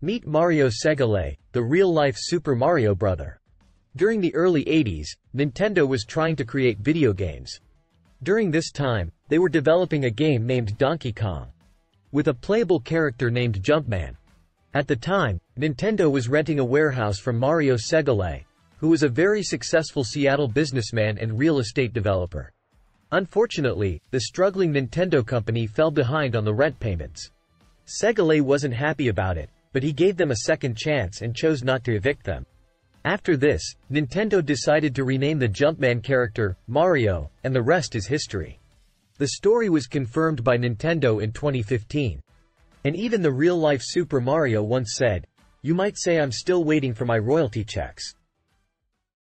Meet Mario Segale, the real-life Super Mario brother. During the early 80s, Nintendo was trying to create video games. During this time, they were developing a game named Donkey Kong, with a playable character named Jumpman. At the time, Nintendo was renting a warehouse from Mario Segale, who was a very successful Seattle businessman and real estate developer. Unfortunately, the struggling Nintendo company fell behind on the rent payments. Segale wasn't happy about it, but he gave them a second chance and chose not to evict them. After this, Nintendo decided to rename the Jumpman character Mario, and the rest is history. The story was confirmed by Nintendo in 2015. And even the real-life Super Mario once said, "You might say I'm still waiting for my royalty checks."